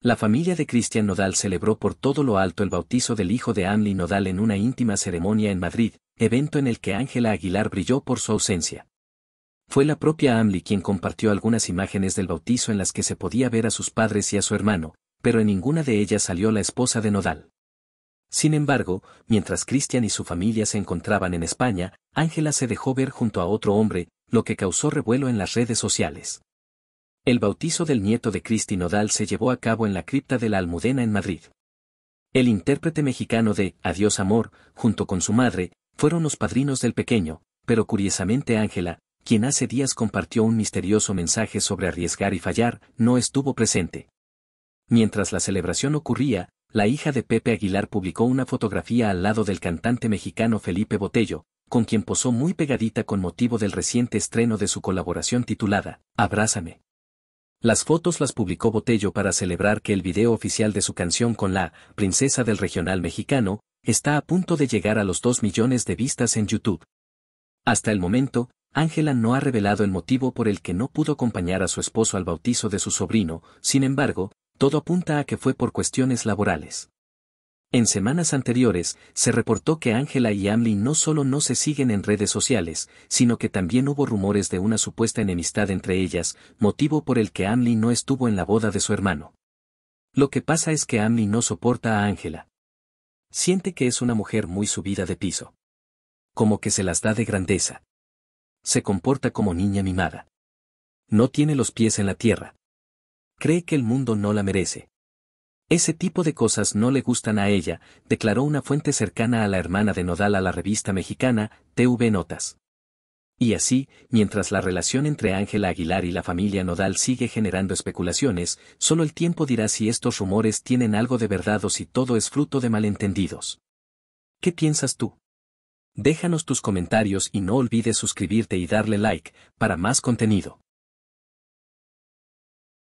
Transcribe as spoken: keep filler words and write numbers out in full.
La familia de Christian Nodal celebró por todo lo alto el bautizo del hijo de Amely Nodal en una íntima ceremonia en Madrid, evento en el que Ángela Aguilar brilló por su ausencia. Fue la propia Amely quien compartió algunas imágenes del bautizo en las que se podía ver a sus padres y a su hermano, pero en ninguna de ellas salió la esposa de Nodal. Sin embargo, mientras Christian y su familia se encontraban en España, Ángela se dejó ver junto a otro hombre, lo que causó revuelo en las redes sociales. El bautizo del nieto de Christian Nodal se llevó a cabo en la Cripta de la Almudena en Madrid. El intérprete mexicano de Adiós Amor, junto con su madre, fueron los padrinos del pequeño, pero curiosamente Ángela, quien hace días compartió un misterioso mensaje sobre arriesgar y fallar, no estuvo presente. Mientras la celebración ocurría, la hija de Pepe Aguilar publicó una fotografía al lado del cantante mexicano Felipe Botello, con quien posó muy pegadita con motivo del reciente estreno de su colaboración titulada Abrázame. Las fotos las publicó Botello para celebrar que el video oficial de su canción con la princesa del regional mexicano está a punto de llegar a los dos millones de vistas en YouTube. Hasta el momento, Ángela no ha revelado el motivo por el que no pudo acompañar a su esposo al bautizo de su sobrino, sin embargo, todo apunta a que fue por cuestiones laborales. En semanas anteriores, se reportó que Ángela y Amely no solo no se siguen en redes sociales, sino que también hubo rumores de una supuesta enemistad entre ellas, motivo por el que Amely no estuvo en la boda de su hermano. Lo que pasa es que Amely no soporta a Ángela. Siente que es una mujer muy subida de piso. Como que se las da de grandeza. Se comporta como niña mimada. No tiene los pies en la tierra. Cree que el mundo no la merece. Ese tipo de cosas no le gustan a ella, declaró una fuente cercana a la hermana de Nodal a la revista mexicana T V Notas. Y así, mientras la relación entre Ángela Aguilar y la familia Nodal sigue generando especulaciones, solo el tiempo dirá si estos rumores tienen algo de verdad o si todo es fruto de malentendidos. ¿Qué piensas tú? Déjanos tus comentarios y no olvides suscribirte y darle like para más contenido.